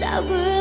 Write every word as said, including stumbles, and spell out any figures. I